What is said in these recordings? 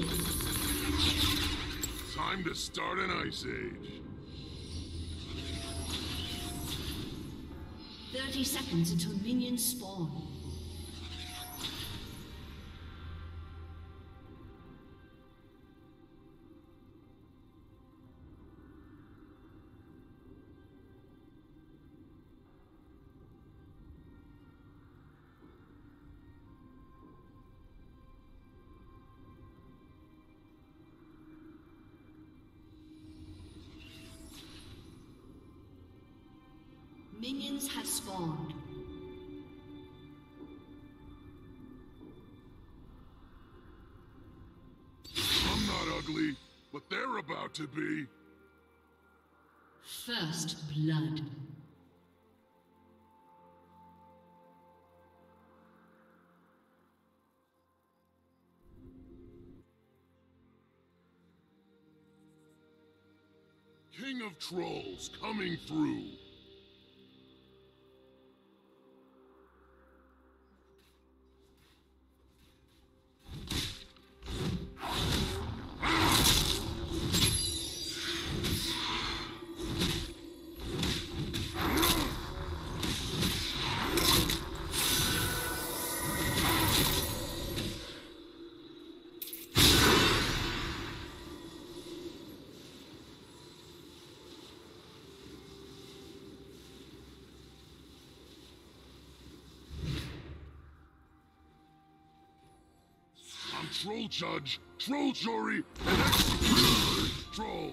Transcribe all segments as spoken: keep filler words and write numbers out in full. ready. Time to start an ice age. Thirty seconds until minions spawn. Minions have spawned. I'm not ugly, but they're about to be. First blood. King of Trolls coming through. Troll judge, troll jury, and executioner troll.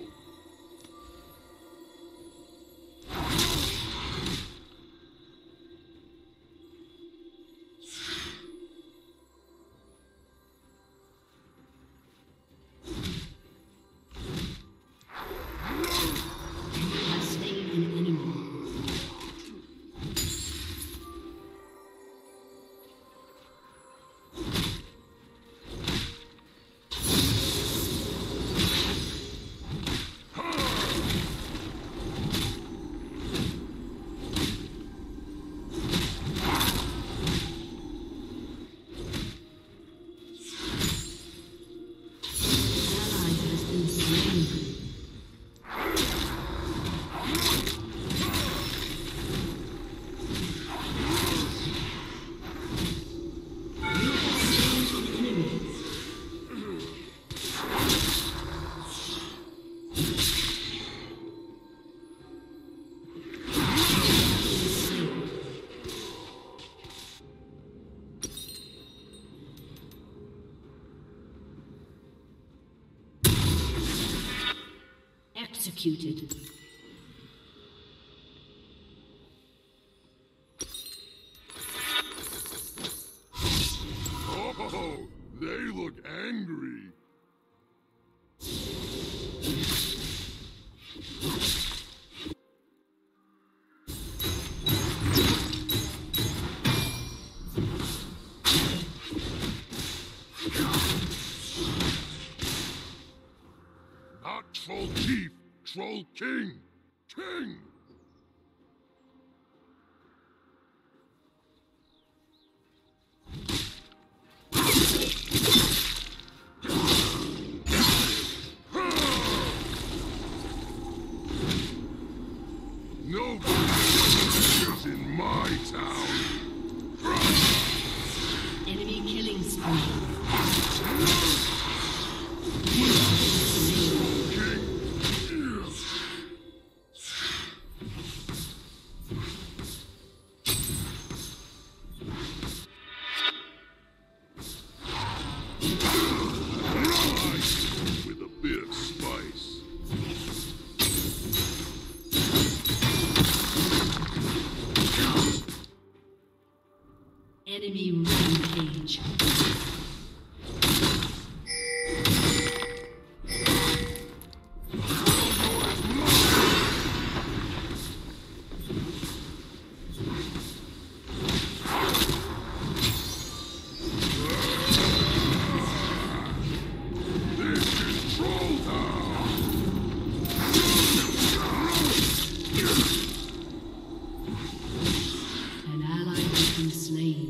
Executed. Oh, they look angry. Not Troll Chief. Troll King! King! Nobody lives in my town! Enemy killing spree. Enemy rampage. An ally has been slain.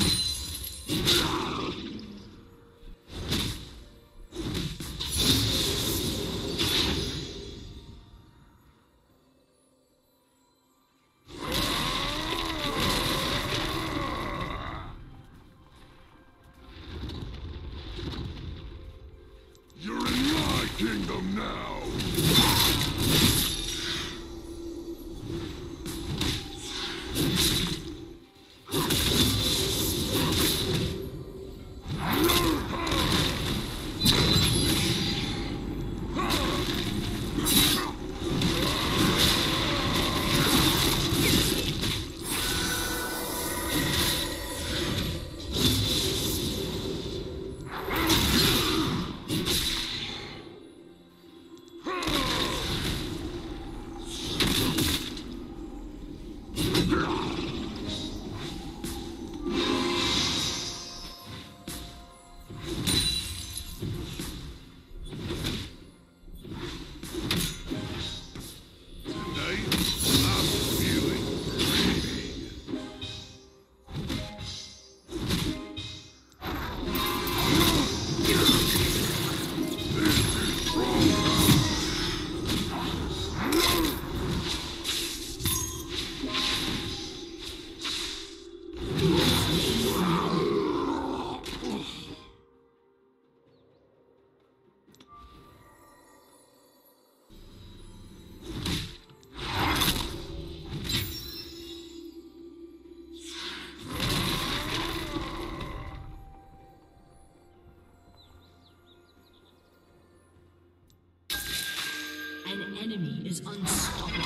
An enemy is unstoppable.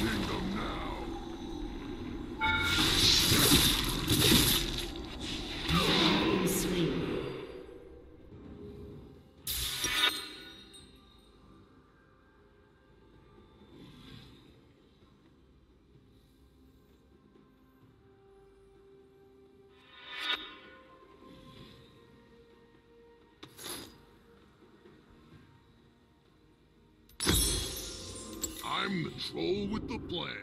Kingdom now. I'm the troll with the plan.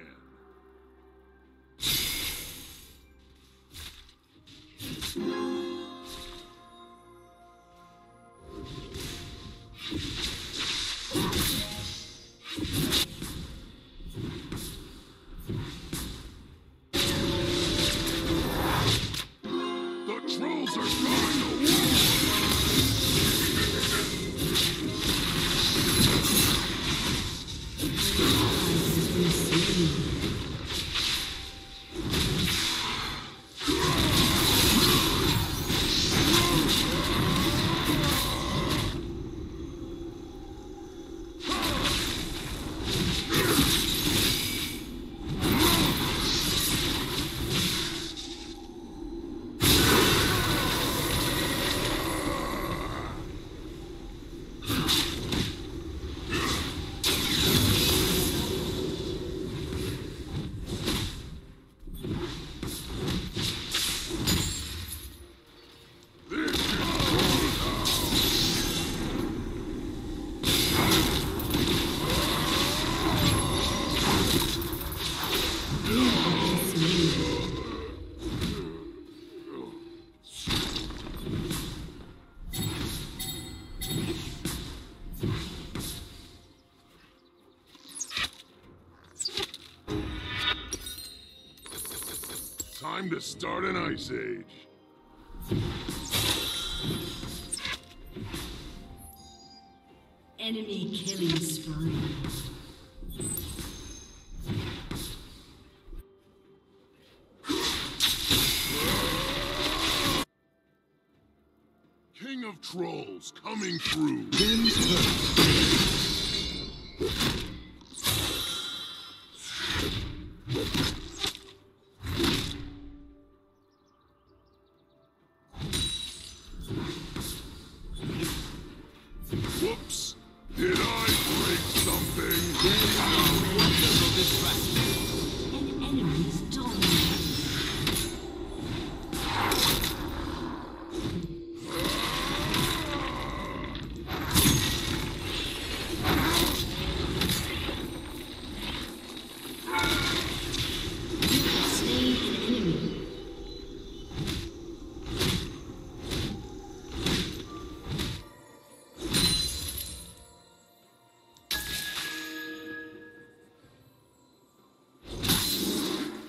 Time to start an ice age. Enemy killing spree. King of Trolls coming through. Pins hurt.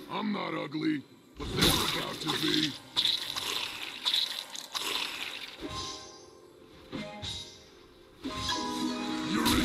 I'm not ugly, but they're about to be. You're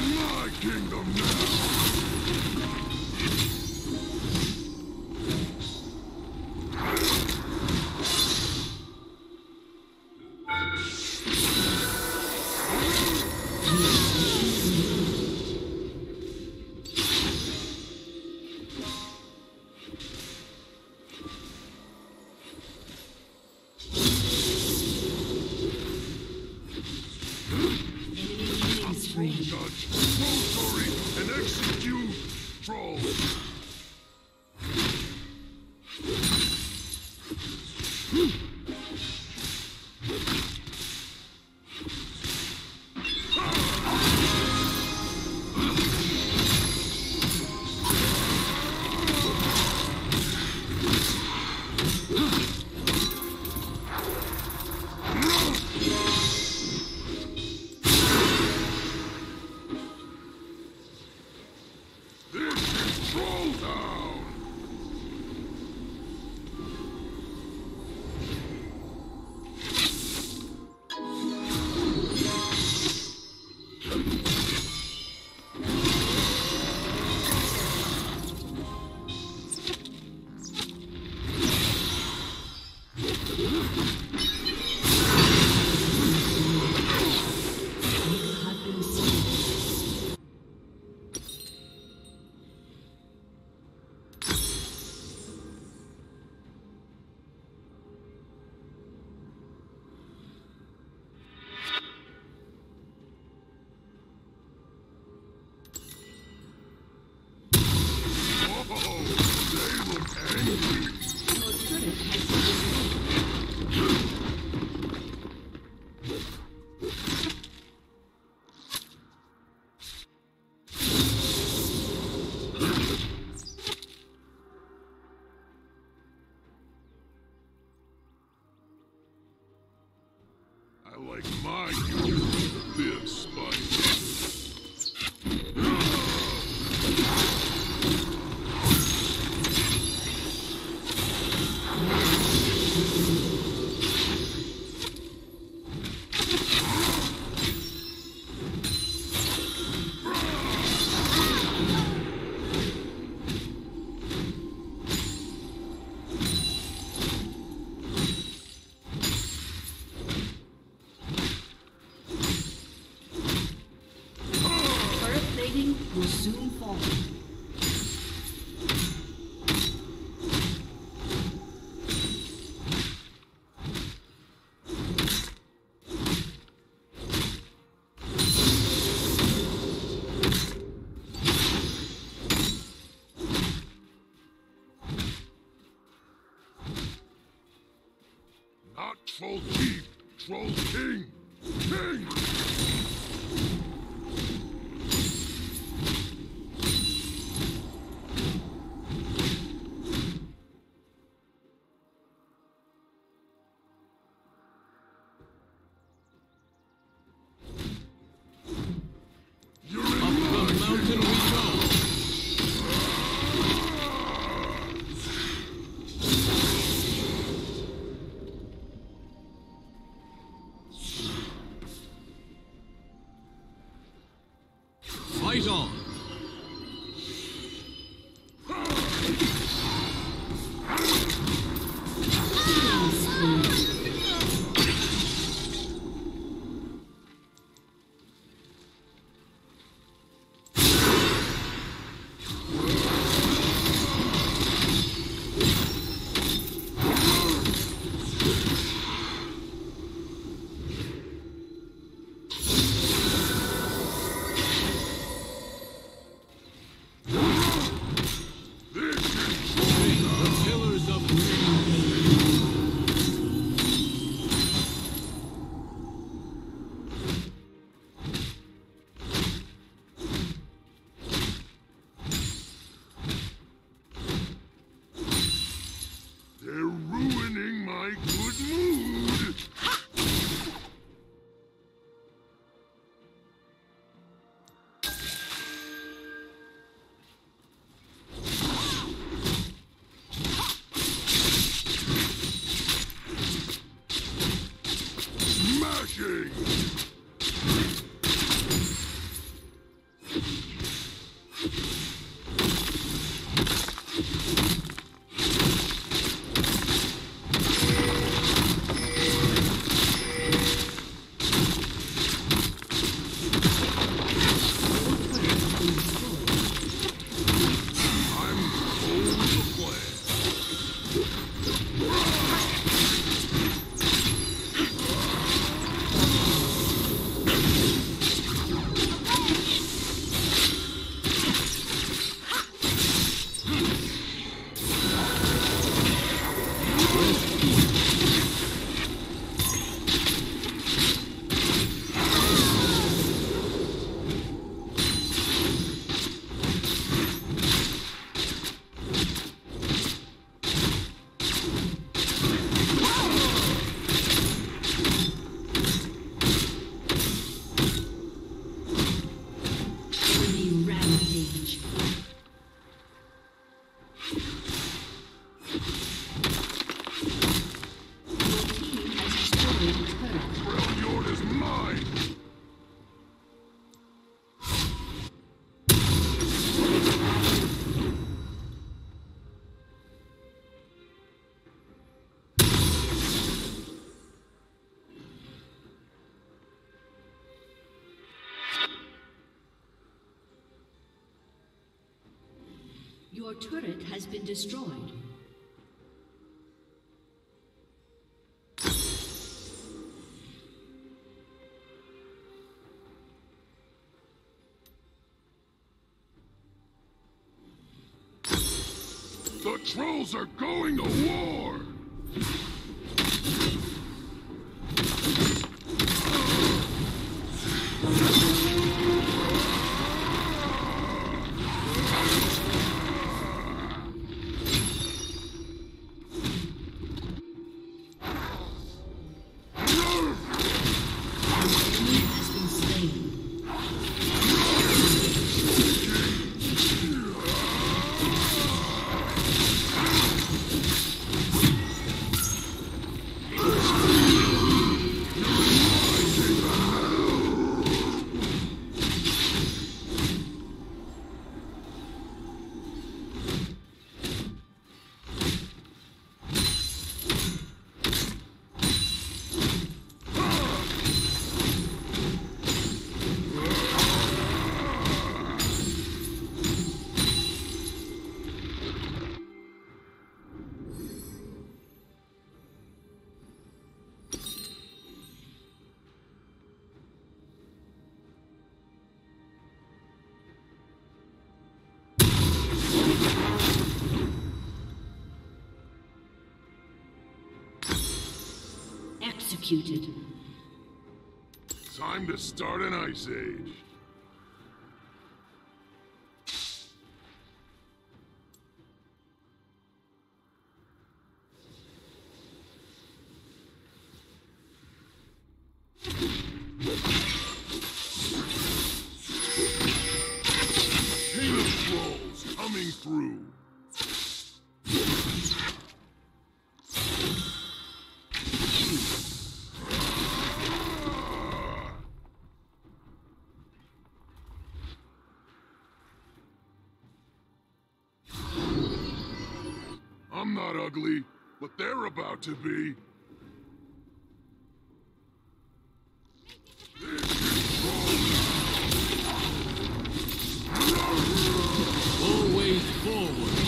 Troll Chief, Troll King, King! Your turret has been destroyed. The trolls are going to war! Executed. Time to start an ice age. I'm not ugly, but they're about to be. Always forward.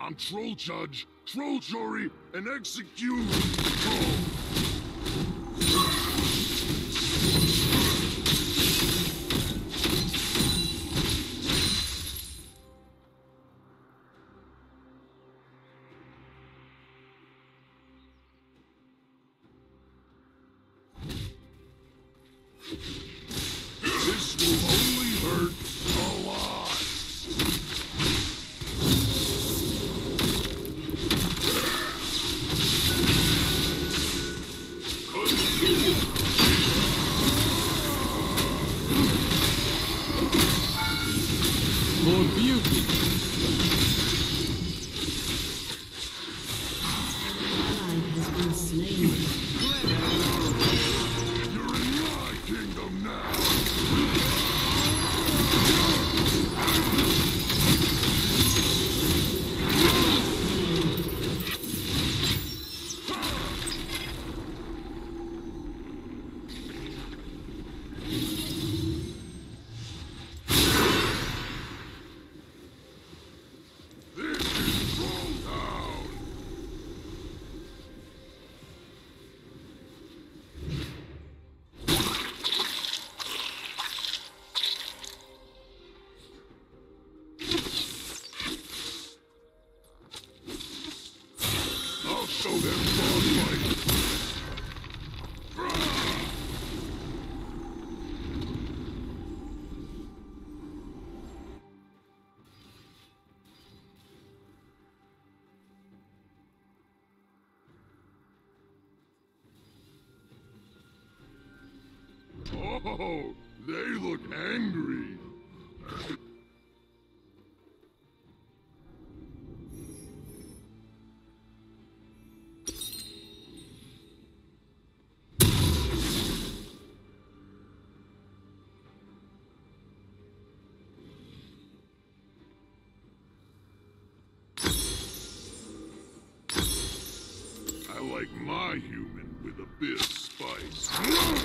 I'm Troll Judge, Troll Jury, and Execute Troll! Oh, they look angry. I like my human with a bit of spice.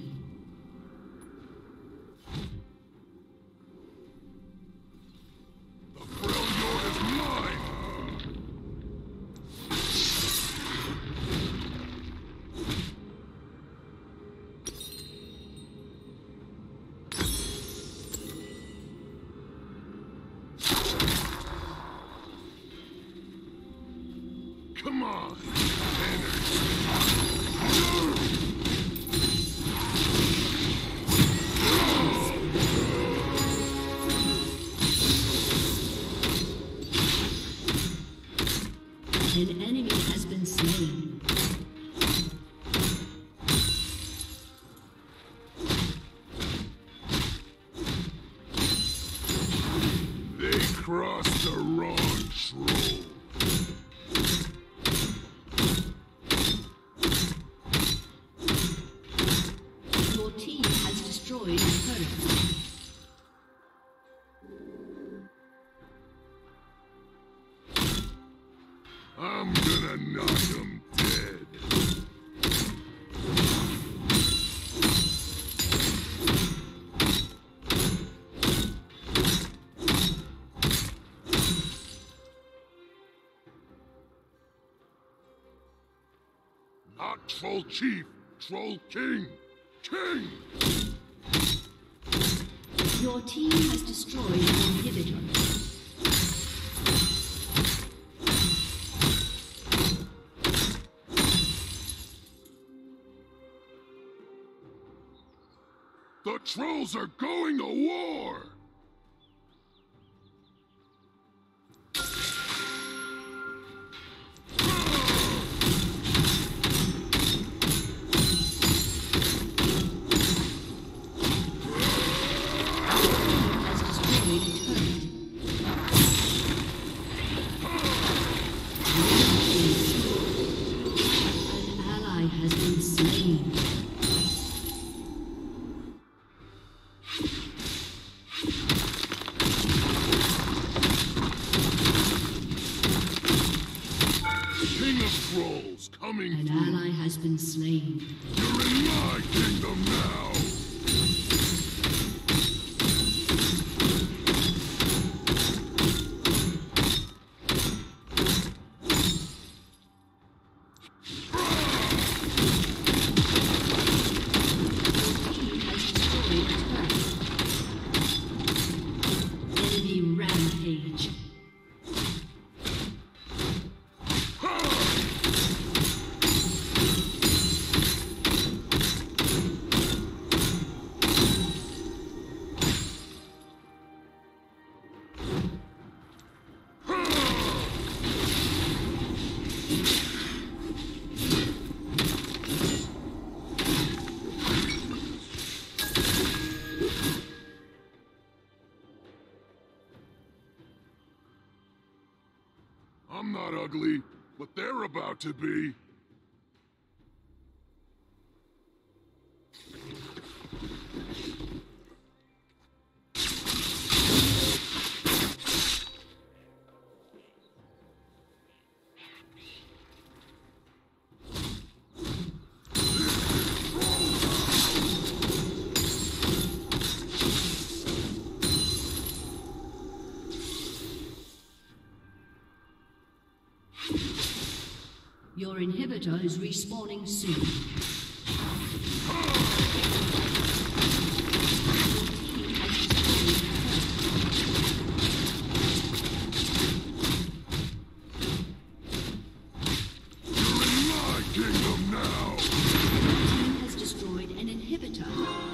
I'm gonna knock him dead. Not Troll Chief, Troll King, King! Your team has destroyed an inhibitor. The trolls are going to war! You Trolls coming An through. An ally has been slain. You're in my kingdom now! I'm not ugly, but they're about to be. Your inhibitor is respawning soon. You're in my kingdom now! The team has destroyed an inhibitor. Oh.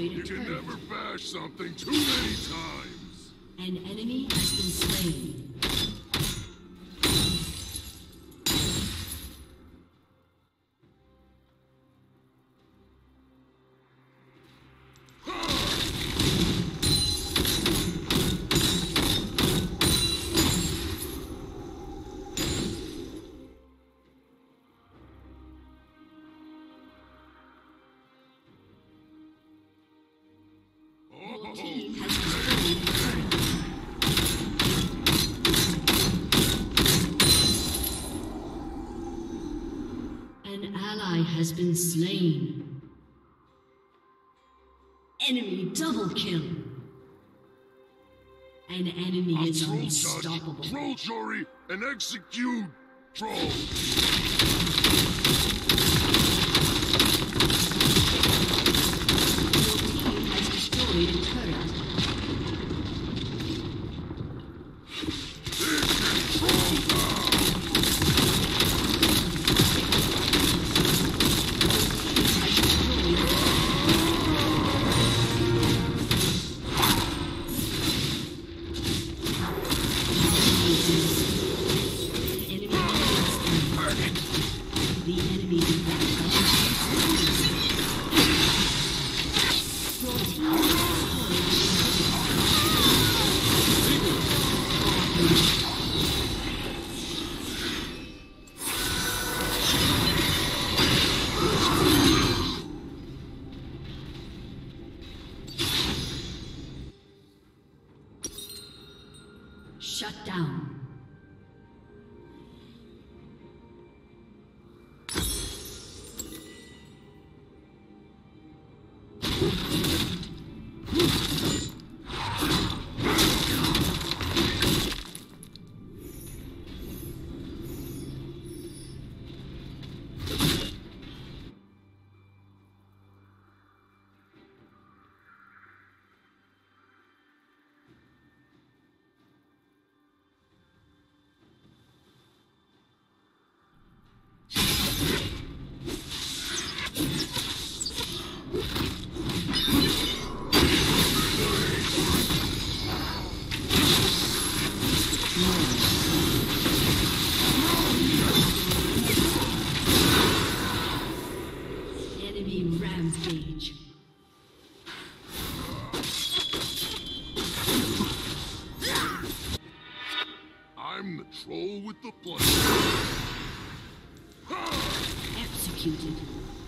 You can never bash something too many times. An enemy has been slain. An ally has been slain. Enemy double kill. An enemy A is unstoppable. Troll jury and execute troll. Shut down. You Beam rampage. I'm the troll with the blood. Executed.